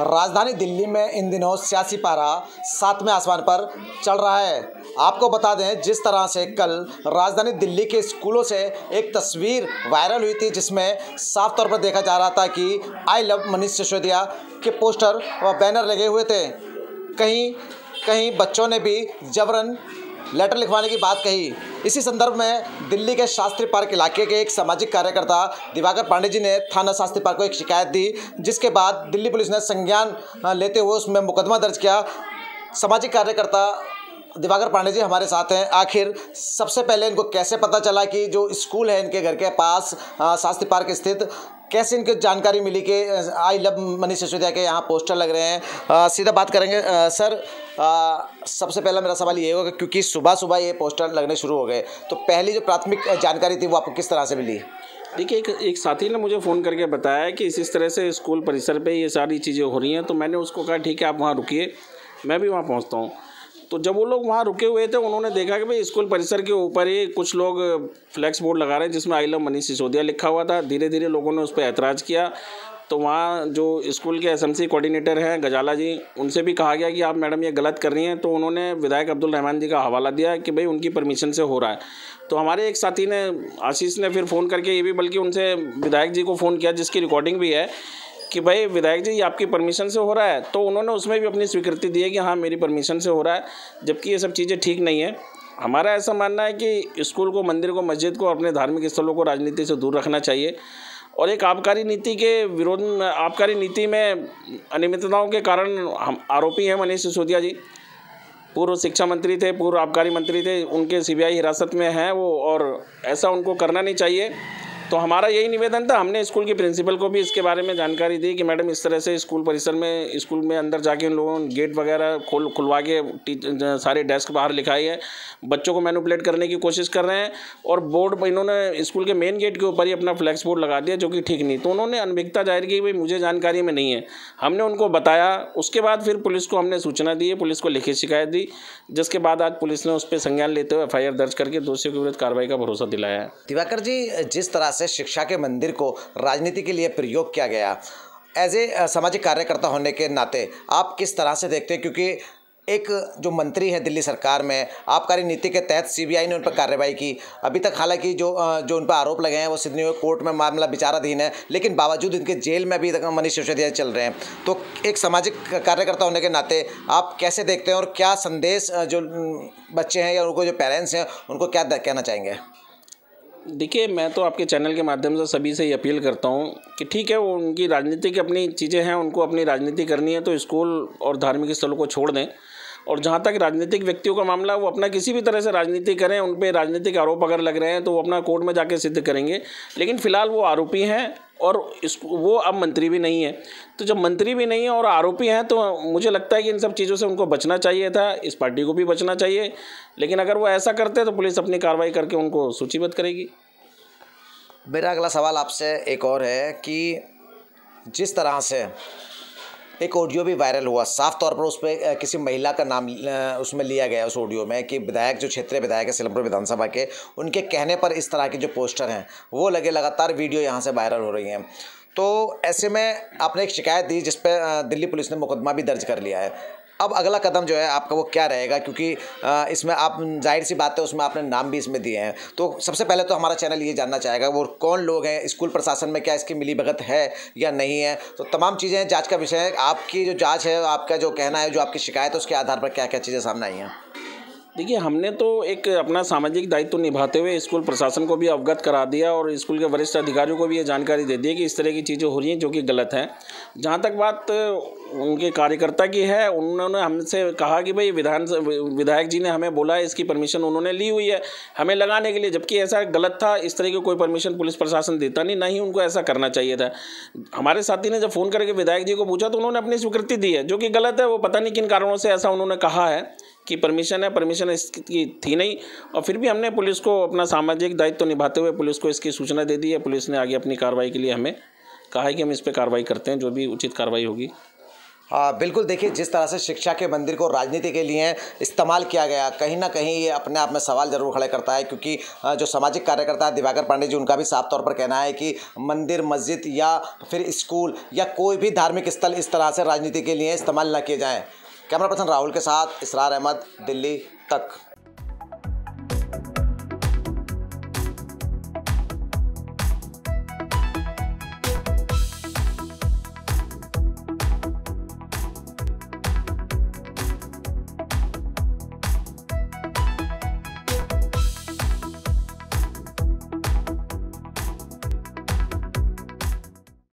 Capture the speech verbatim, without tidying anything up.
राजधानी दिल्ली में इन दिनों सियासी पारा सातवें आसमान पर चल रहा है। आपको बता दें, जिस तरह से कल राजधानी दिल्ली के स्कूलों से एक तस्वीर वायरल हुई थी जिसमें साफ तौर पर देखा जा रहा था कि आई लव मनीष सिसोदिया के पोस्टर व बैनर लगे हुए थे। कहीं कहीं बच्चों ने भी जबरन लेटर लिखवाने की बात कही। इसी संदर्भ में दिल्ली के शास्त्री पार्क इलाके के एक सामाजिक कार्यकर्ता दिवाकर पांडे जी ने थाना शास्त्री पार्क को एक शिकायत दी, जिसके बाद दिल्ली पुलिस ने संज्ञान लेते हुए उसमें मुकदमा दर्ज किया। सामाजिक कार्यकर्ता दिवाकर पांडे जी हमारे साथ हैं। आखिर सबसे पहले इनको कैसे पता चला कि जो स्कूल है इनके घर के पास शास्त्री पार्क स्थित, कैसे इनको जानकारी मिली कि आई लव मनीष सिसोदिया के यहाँ पोस्टर लग रहे हैं? आ, सीधा बात करेंगे। आ, सर, आ, सबसे पहला मेरा सवाल ये होगा क्योंकि सुबह सुबह ये पोस्टर लगने शुरू हो गए, तो पहली जो प्राथमिक जानकारी थी वो आपको किस तरह से मिली? देखिए, एक एक साथी ने मुझे फ़ोन करके बताया कि इस इस तरह से स्कूल परिसर पे ये सारी चीज़ें हो रही हैं, तो मैंने उसको कहा ठीक है आप वहाँ रुकिए, मैं भी वहाँ पहुँचता हूँ। तो जब वो लोग वहाँ रुके हुए थे, उन्होंने देखा कि भाई स्कूल परिसर के ऊपर ही कुछ लोग फ्लैक्स बोर्ड लगा रहे हैं जिसमें आई लव मनीष सिसोदिया लिखा हुआ था। धीरे धीरे लोगों ने उस पर ऐतराज़ किया, तो वहाँ जो स्कूल के एसएमसी कोऑर्डिनेटर हैं गजाला जी, उनसे भी कहा गया कि आप मैडम ये गलत कर रही हैं, तो उन्होंने विधायक अब्दुलरहमान जी का हवाला दिया कि भाई उनकी परमिशन से हो रहा है। तो हमारे एक साथी ने, आशीष ने, फिर फ़ोन करके ये भी, बल्कि उनसे विधायक जी को फ़ोन किया जिसकी रिकॉर्डिंग भी है कि भाई विधायक जी ये आपकी परमिशन से हो रहा है, तो उन्होंने उसमें भी अपनी स्वीकृति दी है कि हाँ मेरी परमिशन से हो रहा है, जबकि ये सब चीज़ें ठीक नहीं है। हमारा ऐसा मानना है कि स्कूल को, मंदिर को, मस्जिद को, अपने धार्मिक स्थलों को राजनीति से दूर रखना चाहिए, और एक आबकारी नीति के विरोध में, आबकारी नीति में अनियमितताओं के कारण हम आरोपी हैं मनीष सिसोदिया जी, पूर्व शिक्षा मंत्री थे, पूर्व आबकारी मंत्री थे, उनके सीबीआई हिरासत में हैं वो, और ऐसा उनको करना नहीं चाहिए। तो हमारा यही निवेदन था। हमने स्कूल की प्रिंसिपल को भी इसके बारे में जानकारी दी कि मैडम इस तरह से स्कूल परिसर में, स्कूल में अंदर जाके उन लोगों ने गेट वगैरह खोल खुलवा के सारे डेस्क बाहर लिखाई है, बच्चों को मैनिपुलेट करने की कोशिश कर रहे हैं, और बोर्ड इन्होंने स्कूल के मेन गेट के ऊपर ही अपना फ्लैक्स बोर्ड लगा दिया जो कि ठीक नहीं। तो उन्होंने अनभिज्ञता जाहिर की, भाई मुझे जानकारी में नहीं है। हमने उनको बताया, उसके बाद फिर पुलिस को हमने सूचना दी, पुलिस को लिखित शिकायत दी, जिसके बाद आज पुलिस ने उस पर संज्ञान लेते हुए एफ आई आर दर्ज करके दोषियों के विरुद्ध कार्रवाई का भरोसा दिलाया है। दिवाकर जी, जिस तरह से शिक्षा के मंदिर को राजनीति के लिए प्रयोग किया गया, एज ए सामाजिक कार्यकर्ता होने के नाते आप किस तरह से देखते हैं? क्योंकि एक जो मंत्री है दिल्ली सरकार में, आबकारी नीति के तहत सीबीआई ने उन पर कार्रवाई की। अभी तक हालांकि जो जो उन पर आरोप लगे हैं वो सिडनी कोर्ट में मामला विचाराधीन है, लेकिन बावजूद इनके जेल में अभी तक मनीष सिसोदिया चल रहे हैं। तो एक सामाजिक कार्यकर्ता होने के नाते आप कैसे देखते हैं, और क्या संदेश जो बच्चे हैं या उनको जो पेरेंट्स हैं उनको क्या कहना चाहेंगे? देखिए, मैं तो आपके चैनल के माध्यम से सभी से ये अपील करता हूँ कि ठीक है, वो उनकी राजनीति की अपनी चीज़ें हैं, उनको अपनी राजनीति करनी है तो स्कूल और धार्मिक स्थलों को छोड़ दें, और जहाँ तक राजनीतिक व्यक्तियों का मामला है वो अपना किसी भी तरह से राजनीति करें। उन पर राजनीतिक आरोप अगर लग रहे हैं तो वो अपना कोर्ट में जाके सिद्ध करेंगे, लेकिन फ़िलहाल वो आरोपी हैं, और वो अब मंत्री भी नहीं है। तो जब मंत्री भी नहीं है और आरोपी हैं, तो मुझे लगता है कि इन सब चीज़ों से उनको बचना चाहिए था, इस पार्टी को भी बचना चाहिए। लेकिन अगर वो ऐसा करते तो पुलिस अपनी कार्रवाई करके उनको सूचीबद्ध करेगी। मेरा अगला सवाल आपसे एक और है कि जिस तरह से एक ऑडियो भी वायरल हुआ, साफ तौर पर उस पर किसी महिला का नाम उसमें लिया गया उस ऑडियो में, कि विधायक जो क्षेत्रीय विधायक है सिमरपुर विधानसभा के, उनके कहने पर इस तरह के जो पोस्टर हैं वो लगे, लगातार वीडियो यहाँ से वायरल हो रही हैं। तो ऐसे में आपने एक शिकायत दी जिस पर दिल्ली पुलिस ने मुकदमा भी दर्ज कर लिया है। अब अगला कदम जो है आपका वो क्या रहेगा, क्योंकि इसमें आप, जाहिर सी बात है उसमें आपने नाम भी इसमें दिए हैं, तो सबसे पहले तो हमारा चैनल ये जानना चाहेगा वो कौन लोग हैं, स्कूल प्रशासन में क्या इसकी मिलीभगत है या नहीं है? तो तमाम चीज़ें जांच का विषय है। आपकी जो जांच है, आपका जो कहना है, जो आपकी शिकायत है, उसके आधार पर क्या क्या चीज़ें सामने आई हैं? देखिए, हमने तो एक अपना सामाजिक दायित्व निभाते हुए स्कूल प्रशासन को भी अवगत करा दिया, और स्कूल के वरिष्ठ अधिकारियों को भी ये जानकारी दे दी कि इस तरह की चीज़ें हो रही हैं जो कि गलत हैं। जहाँ तक बात उनके कार्यकर्ता की है, उन्होंने हमसे कहा कि भाई विधान विधायक जी ने हमें बोला है, इसकी परमिशन उन्होंने ली हुई है हमें लगाने के लिए, जबकि ऐसा गलत था। इस तरह की कोई परमिशन पुलिस प्रशासन देता नहीं, ना ही उनको ऐसा करना चाहिए था। हमारे साथी ने जब फ़ोन करके विधायक जी को पूछा तो उन्होंने अपनी स्वीकृति दी है जो कि गलत है। वो पता नहीं किन कारणों से ऐसा उन्होंने कहा है कि परमिशन है, परमिशन इसकी थी नहीं, और फिर भी हमने पुलिस को अपना सामाजिक दायित्व निभाते हुए पुलिस को इसकी सूचना दे दी है। पुलिस ने आगे अपनी कार्रवाई के लिए हमें कहा है कि हम इस पर कार्रवाई करते हैं, जो भी उचित कार्रवाई होगी। आ, बिल्कुल देखिए, जिस तरह से शिक्षा के मंदिर को राजनीति के लिए इस्तेमाल किया गया, कहीं ना कहीं ये अपने आप में सवाल जरूर खड़े करता है, क्योंकि जो सामाजिक कार्यकर्ता है दिवाकर पांडे जी, उनका भी साफ तौर पर कहना है कि मंदिर, मस्जिद या फिर स्कूल या कोई भी धार्मिक स्थल इस तरह से राजनीति के लिए इस्तेमाल न किए जाएँ। कैमरा पर्सन राहुल के साथ इसरार अहमद, दिल्ली तक।